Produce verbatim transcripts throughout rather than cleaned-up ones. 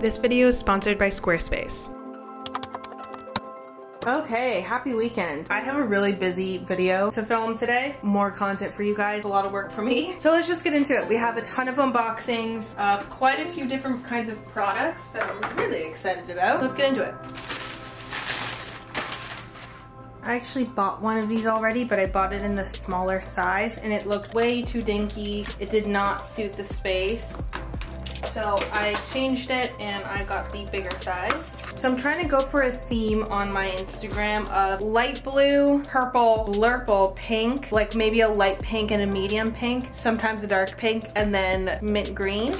This video is sponsored by Squarespace. Okay, happy weekend. I have a really busy video to film today. More content for you guys, a lot of work for me. So let's just get into it. We have a ton of unboxings of quite a few different kinds of products that I'm really excited about. Let's get into it. I actually bought one of these already, but I bought it in the smaller size and it looked way too dinky. It did not suit the space. So I changed it and I got the bigger size. So I'm trying to go for a theme on my Instagram of light blue, purple, blurple, pink, like maybe a light pink and a medium pink, sometimes a dark pink, and then mint green.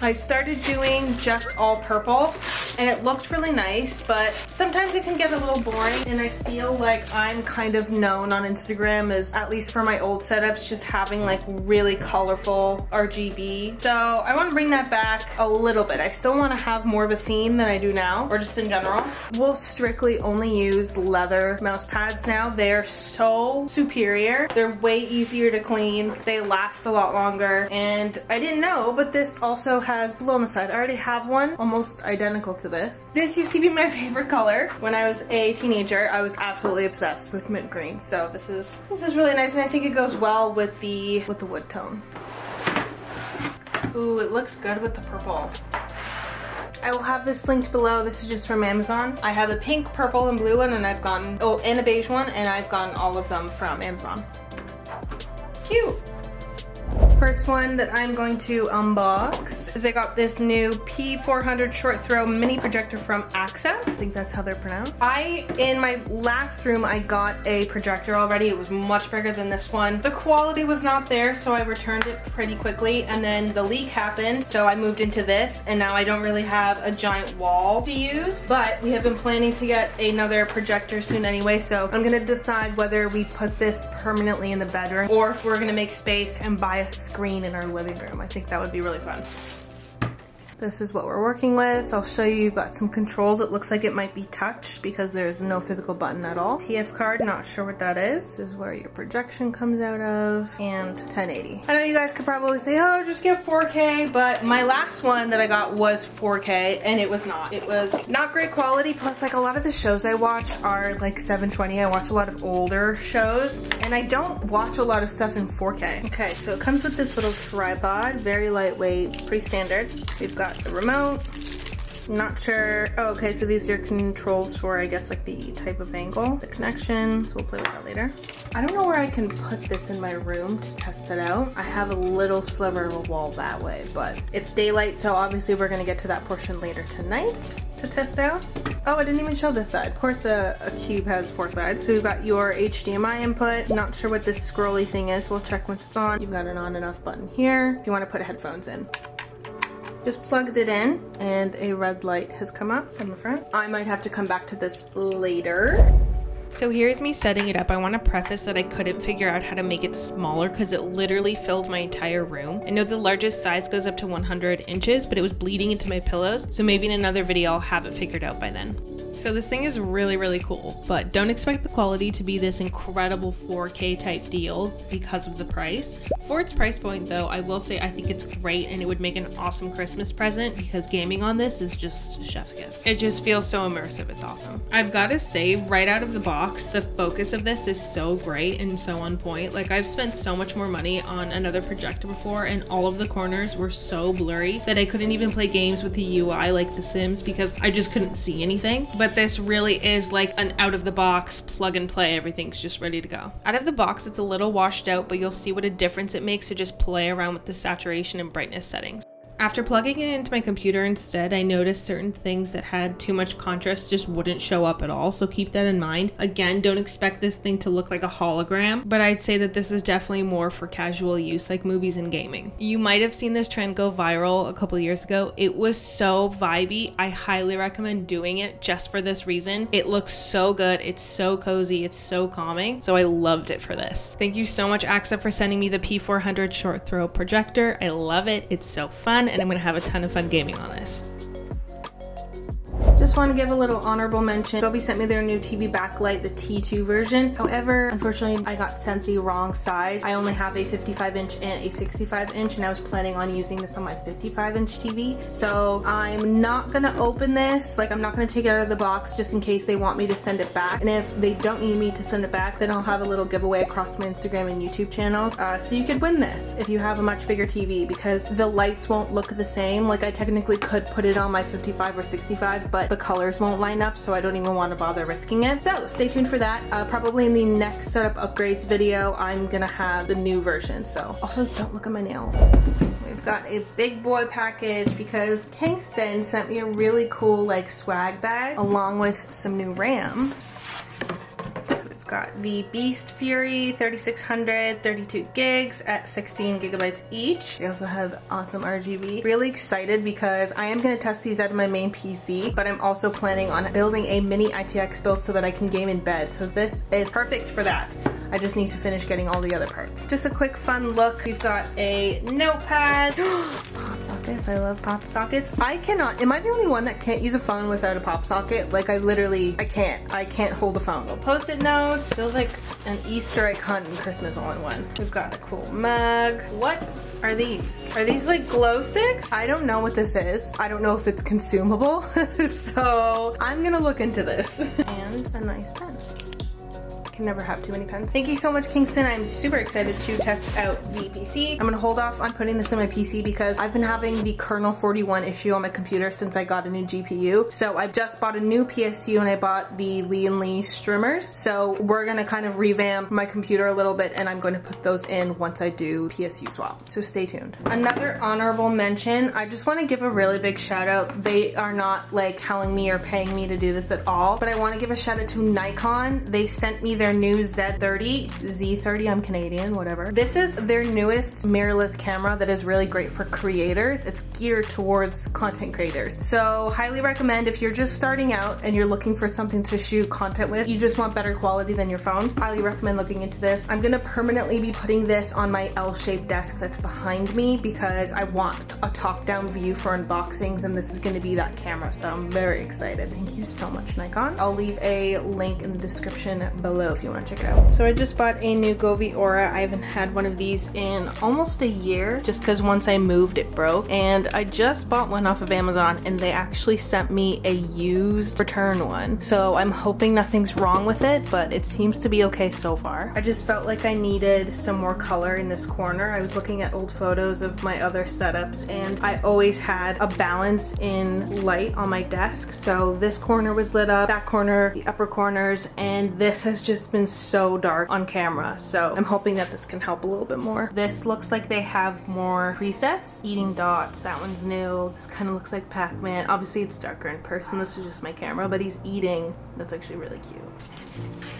I started doing just all purple and it looked really nice, but sometimes it can get a little boring and I feel like I'm kind of known on Instagram as, at least for my old setups, just having like really colorful R G B. So I want to bring that back a little bit. I still want to have more of a theme than I do now, or just in general. We'll strictly only use leather mouse pads now. They are so superior. They're way easier to clean. They last a lot longer. And I didn't know, but this also has blue on the side. I already have one almost identical to this. This used to be my favorite color. When I was a teenager, I was absolutely obsessed with mint green. So this is this is really nice, and I think it goes well with the with the wood tone. Ooh, it looks good with the purple. I will have this linked below. This is just from Amazon. I have a pink, purple, and blue one, and I've gotten oh, and a beige one, and I've gotten all of them from Amazon. Cute. First one that I'm going to unbox is I got this new P four hundred short throw mini projector from AAXA. I think that's how they're pronounced. I, in my last room, I got a projector already. It was much bigger than this one. The quality was not there, so I returned it pretty quickly, and then the leak happened, so I moved into this, and now I don't really have a giant wall to use, but we have been planning to get another projector soon anyway, so I'm gonna decide whether we put this permanently in the bedroom or if we're gonna make space and buy a screen in our living room. I think that would be really fun. This is what we're working with. I'll show you, you've got some controls. It looks like it might be touch because there's no physical button at all. T F card, not sure what that is. This is where your projection comes out of, and ten eighty. I know you guys could probably say, oh, just get four K, but my last one that I got was four K and it was not. It was not great quality, plus like a lot of the shows I watch are like seven twenty. I watch a lot of older shows and I don't watch a lot of stuff in four K. Okay, so it comes with this little tripod, very lightweight, pretty standard. We've got the remote, not sure. Oh, okay, so these are controls for, I guess, like the type of angle, the connection, so we'll play with that later. I don't know where I can put this in my room to test it out. I have a little sliver of a wall that way, but it's daylight, so obviously we're gonna get to that portion later tonight to test out. Oh, I didn't even show this side. Of course, a, a cube has four sides. So we've got your H D M I input. Not sure what this scrolly thing is. We'll check once it's on. You've got an on and off button here if you wanna put headphones in. Just plugged it in and a red light has come up from the front. I might have to come back to this later. So here's me setting it up. I want to preface that I couldn't figure out how to make it smaller because it literally filled my entire room. I know the largest size goes up to one hundred inches, but it was bleeding into my pillows, so maybe in another video I'll have it figured out by then. So this thing is really, really cool, but don't expect the quality to be this incredible four K type deal because of the price. For its price point though, I will say I think it's great and it would make an awesome Christmas present because gaming on this is just chef's kiss. It just feels so immersive, it's awesome. I've gotta say, right out of the box, the focus of this is so great and so on point. Like, I've spent so much more money on another projector before and all of the corners were so blurry that I couldn't even play games with the U I like The Sims because I just couldn't see anything. But this really is like an out of the box plug and play. Everything's just ready to go. Out of the box, it's a little washed out, but you'll see what a difference it makes to just play around with the saturation and brightness settings. After plugging it into my computer instead, I noticed certain things that had too much contrast just wouldn't show up at all, so keep that in mind. Again, don't expect this thing to look like a hologram, but I'd say that this is definitely more for casual use, like movies and gaming. You might have seen this trend go viral a couple years ago. It was so vibey. I highly recommend doing it just for this reason. It looks so good. It's so cozy. It's so calming. So I loved it for this. Thank you so much, AAXA, for sending me the P four hundred short throw projector. I love it. It's so fun. And I'm gonna have a ton of fun gaming on this. just want to give a little honorable mention. Govee sent me their new T V backlight, the T two version. However, unfortunately, I got sent the wrong size. I only have a fifty-five inch and a sixty-five inch, and I was planning on using this on my fifty-five inch T V. So I'm not gonna open this. Like, I'm not gonna take it out of the box just in case they want me to send it back. And if they don't need me to send it back, then I'll have a little giveaway across my Instagram and YouTube channels. Uh, so you could win this if you have a much bigger T V, because the lights won't look the same. Like, I technically could put it on my fifty-five or sixty-five, but the colors won't line up, so I don't even want to bother risking it. So stay tuned for that. Uh, probably in the next setup upgrades video, I'm gonna have the new version. So also, don't look at my nails. We've got a big boy package because Kingston sent me a really cool like swag bag along with some new RAM. Got the Beast Fury thirty-six hundred, thirty-two gigs at sixteen gigabytes each. They also have awesome R G B. Really excited because I am going to test these out of my main P C, but I'm also planning on building a mini I T X build so that I can game in bed. So this is perfect for that. I just need to finish getting all the other parts. Just a quick fun look. We've got a notepad. Pop sockets. I love pop sockets. I cannot. Am I the only one that can't use a phone without a pop socket? Like, I literally, I can't. I can't hold a phone. Post-it notes. Feels like an Easter egg hunt and Christmas all in one. We've got a cool mug. What are these? Are these like glow sticks? I don't know what this is. I don't know if it's consumable. So I'm gonna look into this. And a nice pen. Can never have too many pens. Thank you so much, Kingston. I'm super excited to test out the P C. I'm gonna hold off on putting this in my P C because I've been having the kernel forty-one issue on my computer since I got a new G P U. So I just bought a new P S U and I bought the Lian Li streamers. So we're gonna kind of revamp my computer a little bit, and I'm going to put those in once I do P S U swap. So stay tuned. Another honorable mention. I just want to give a really big shout out. They are not like telling me or paying me to do this at all, but I want to give a shout out to Nikon. They sent me their Their new Z thirty, Z thirty, I'm Canadian, whatever. This is their newest mirrorless camera that is really great for creators. It's geared towards content creators. So highly recommend if you're just starting out and you're looking for something to shoot content with, you just want better quality than your phone. Highly recommend looking into this. I'm gonna permanently be putting this on my L-shaped desk that's behind me because I want a top-down view for unboxings, and this is gonna be that camera, so I'm very excited. Thank you so much, Nikon. I'll leave a link in the description below if you want to check it out. So I just bought a new Govee Aura. I haven't had one of these in almost a year just because once I moved it broke, and I just bought one off of Amazon and they actually sent me a used return one. So I'm hoping nothing's wrong with it, but it seems to be okay so far. I just felt like I needed some more color in this corner. I was looking at old photos of my other setups and I always had a balance in light on my desk. So this corner was lit up, that corner, the upper corners, and this has just been so dark on camera, so I'm hoping that this can help a little bit more. This looks like they have more presets. Eating dots, that one's new. This kind of looks like Pac-Man. Obviously it's darker in person, this is just my camera, but he's eating. That's actually really cute.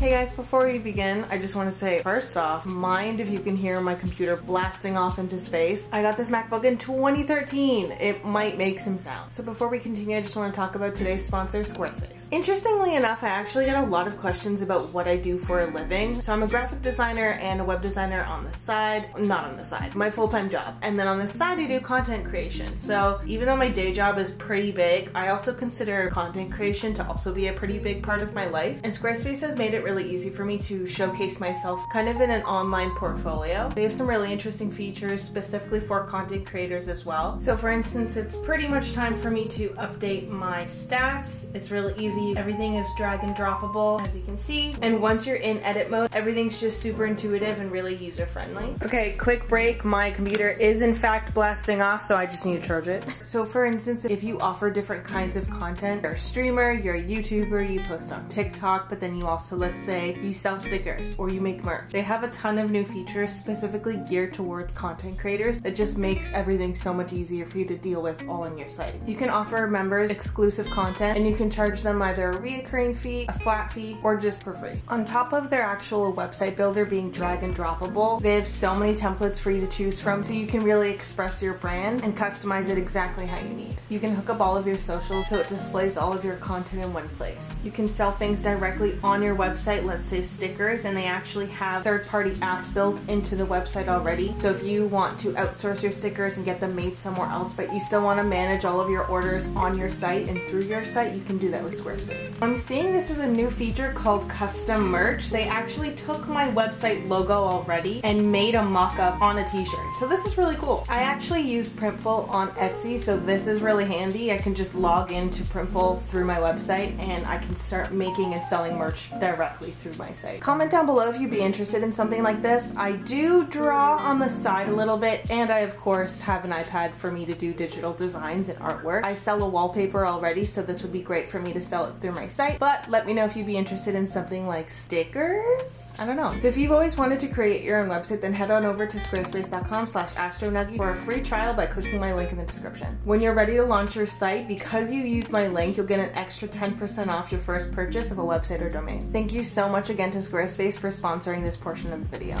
Hey guys, before we begin, I just want to say, first off, mind if you can hear my computer blasting off into space. I got this MacBook in twenty thirteen. It might make some sound. So before we continue, I just want to talk about today's sponsor, Squarespace. Interestingly enough, I actually get a lot of questions about what I do for a living. So I'm a graphic designer and a web designer on the side, not on the side, my full-time job. And then on the side, I do content creation. So even though my day job is pretty big, I also consider content creation to also be a pretty big part of my life. And Squarespace has made it really really easy for me to showcase myself kind of in an online portfolio. They have some really interesting features specifically for content creators as well. So for instance, it's pretty much time for me to update my stats. It's really easy. Everything is drag and droppable, as you can see. And once you're in edit mode, everything's just super intuitive and really user-friendly. Okay, quick break. My computer is in fact blasting off, so I just need to charge it. So for instance, if you offer different kinds of content, you're a streamer, you're a YouTuber, you post on TikTok, but then you also let say you sell stickers or you make merch. They have a ton of new features specifically geared towards content creators that just makes everything so much easier for you to deal with all on your site. You can offer members exclusive content and you can charge them either a reoccurring fee, a flat fee, or just for free. On top of their actual website builder being drag and droppable, they have so many templates for you to choose from so you can really express your brand and customize it exactly how you need. You can hook up all of your socials so it displays all of your content in one place. You can sell things directly on your website website, let's say stickers, and they actually have third-party apps built into the website already. So if you want to outsource your stickers and get them made somewhere else, but you still want to manage all of your orders on your site and through your site, you can do that with Squarespace. I'm seeing this is a new feature called custom merch. They actually took my website logo already and made a mock-up on a t-shirt. So this is really cool. I actually use Printful on Etsy, so this is really handy. I can just log into Printful through my website and I can start making and selling merch directly through my site. Comment down below if you'd be interested in something like this. I do draw on the side a little bit, and I of course have an iPad for me to do digital designs and artwork. I sell a wallpaper already, so this would be great for me to sell it through my site, but let me know if you'd be interested in something like stickers? I don't know. So if you've always wanted to create your own website, then head on over to squarespace dot com slash astronuggie for a free trial by clicking my link in the description. When you're ready to launch your site, because you used my link, you'll get an extra ten percent off your first purchase of a website or domain. Thank you so much again to Squarespace for sponsoring this portion of the video.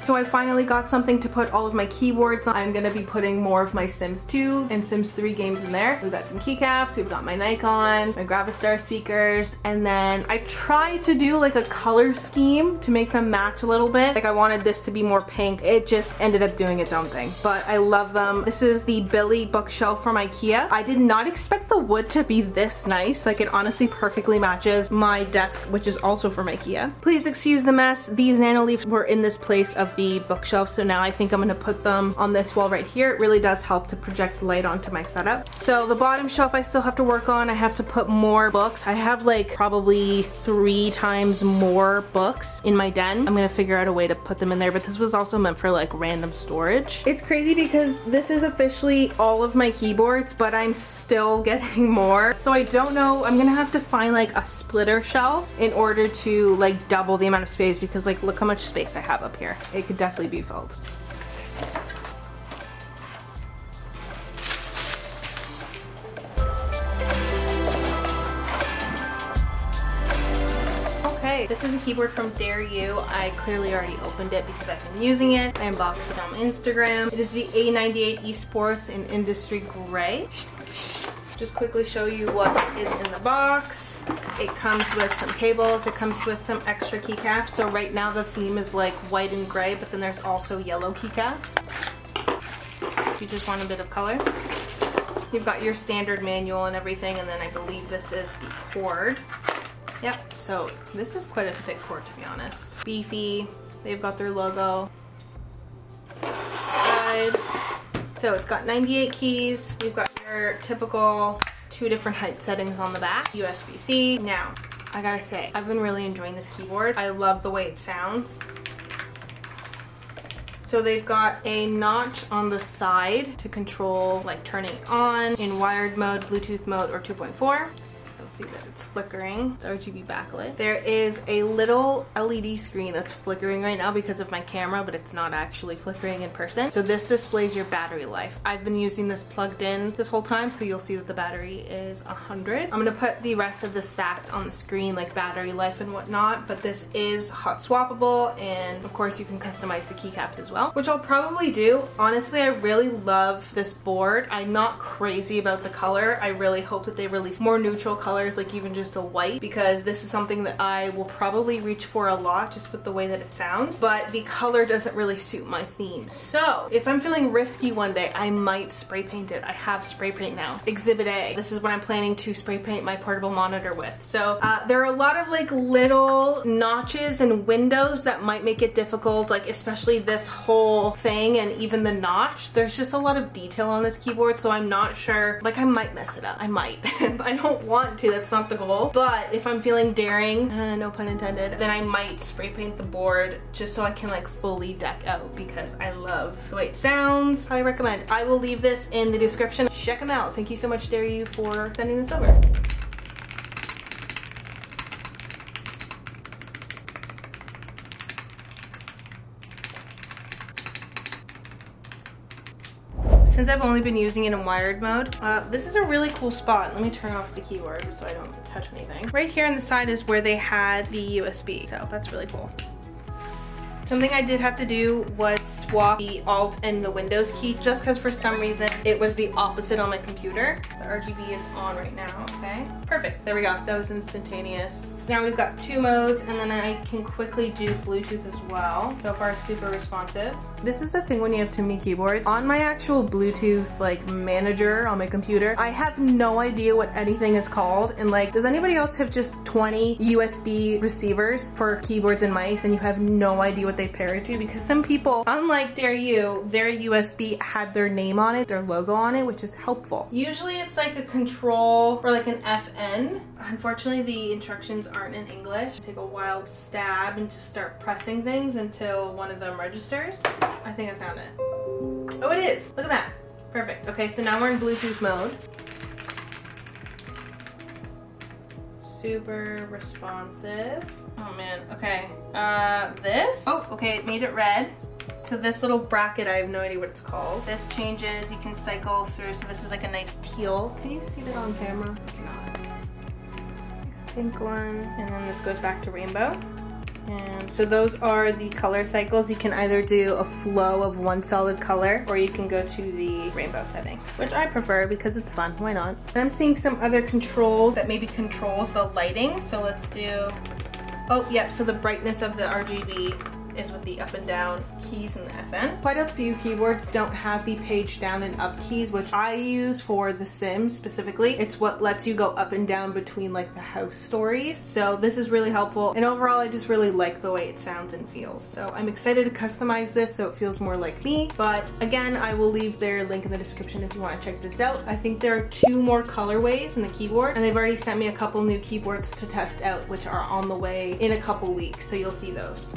So I finally got something to put all of my keyboards on. I'm gonna be putting more of my Sims two and Sims three games in there. We've got some keycaps, we've got my Nikon, my Gravastar speakers, and then I tried to do like a color scheme to make them match a little bit. Like I wanted this to be more pink. It just ended up doing its own thing, but I love them. This is the Billy bookshelf from Ikea. I did not expect the wood to be this nice. Like it honestly perfectly matches my desk, which is also from Ikea. Please excuse the mess. These nano leaves were in this place of the bookshelf, so now I think I'm gonna put them on this wall right here. It really does help to project light onto my setup. So the bottom shelf I still have to work on. I have to put more books. I have like probably three times more books in my den. I'm gonna figure out a way to put them in there, but this was also meant for like random storage. It's crazy because this is officially all of my keyboards, but I'm still getting more. So I don't know, I'm gonna have to find like a splitter shelf in order to like double the amount of space, because like look how much space I have up here. It could definitely be filled. Okay, this is a keyboard from DAREU. I clearly already opened it because I've been using it. I unboxed it on Instagram. It is the A ninety-eight Esports in Industry Gray. Just quickly show you what is in the box. It comes with some cables, it comes with some extra keycaps. So right now the theme is like white and gray, but then there's also yellow keycaps if you just want a bit of color. You've got your standard manual and everything, and then I believe this is the cord. Yep, so this is quite a thick cord to be honest. Beefy, they've got their logo. Side. So it's got ninety-eight keys. You've got your typical two different height settings on the back. U S B C. Now, I gotta say, I've been really enjoying this keyboard. I love the way it sounds. So they've got a notch on the side to control like turning it on in wired mode, Bluetooth mode, or two point four. See that it's flickering. It's R G B backlit. There is a little L E D screen that's flickering right now because of my camera, but it's not actually flickering in person. So this displays your battery life. I've been using this plugged in this whole time, so you'll see that the battery is one hundred. I'm gonna put the rest of the stats on the screen, like battery life and whatnot, but this is hot swappable, and of course you can customize the keycaps as well, which I'll probably do. Honestly, I really love this board. I'm not crazy about the color. I really hope that they release more neutral colors colors, like even just the white, because this is something that I will probably reach for a lot just with the way that it sounds, but the color doesn't really suit my theme. So if I'm feeling risky one day, I might spray paint it. I have spray paint now. Exhibit A. This is what I'm planning to spray paint my portable monitor with. So uh, there are a lot of like little notches and windows that might make it difficult, like especially this whole thing and even the notch. There's just a lot of detail on this keyboard, so I'm not sure. Like I might mess it up. I might. I don't want to. That's not the goal. But if I'm feeling daring, uh, no pun intended, then I might spray paint the board just so I can like fully deck out, because I love the way it sounds. I recommend. I will leave this in the description. Check them out. Thank you so much, DAREU, for sending this over. Since I've only been using it in wired mode, uh, this is a really cool spot. Let me turn off the keyboard so I don't touch anything. Right here on the side is where they had the U S B, so that's really cool. Something I did have to do was swap the Alt and the Windows key, just because for some reason it was the opposite on my computer. The R G B is on right now, okay? Perfect, there we go, that was instantaneous. So now we've got two modes, and then I can quickly do Bluetooth as well. So far, super responsive. This is the thing when you have too many keyboards. On my actual Bluetooth like manager on my computer, I have no idea what anything is called. And like, does anybody else have just twenty U S B receivers for keyboards and mice and you have no idea what they pair it to? Because some people, unlike DAREU, their U S B had their name on it, their logo on it, which is helpful. Usually it's like a control or like an F N. Unfortunately, the instructions aren't in English. Take a wild stab and just start pressing things until one of them registers. I think I found it. Oh, it is. Look at that. Perfect. Okay, so now we're in Bluetooth mode. Super responsive. Oh man, okay. Uh, this. Oh, okay, it made it red. So this little bracket, I have no idea what it's called. This changes, you can cycle through. So this is like a nice teal. Can you see that on camera? I cannot. Nice pink one. And then this goes back to rainbow. And so those are the color cycles. You can either do a flow of one solid color, or you can go to the rainbow setting, which I prefer because it's fun, why not? And I'm seeing some other controls that maybe controls the lighting. So let's do, oh yep, so the brightness of the R G B is with the up and down keys in the F N. Quite a few keyboards don't have the page down and up keys, which I use for The Sims specifically. It's what lets you go up and down between like the house stories. So this is really helpful. And overall, I just really like the way it sounds and feels. So I'm excited to customize this so it feels more like me. But again, I will leave their link in the description if you want to check this out. I think there are two more colorways in the keyboard, and they've already sent me a couple new keyboards to test out, which are on the way in a couple weeks. So you'll see those.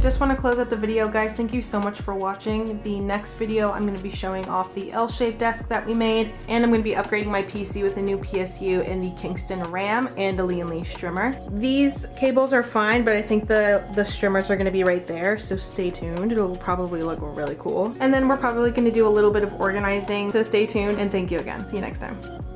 Just want to close out the video, guys. Thank you so much for watching. The next video, I'm going to be showing off the L-shaped desk that we made, and I'm going to be upgrading my P C with a new P S U and the Kingston RAM and a Lian Li strimmer. These cables are fine, but I think the, the strimmers are going to be right there, so stay tuned. It'll probably look really cool. And then we're probably going to do a little bit of organizing, so stay tuned, and thank you again. See you next time.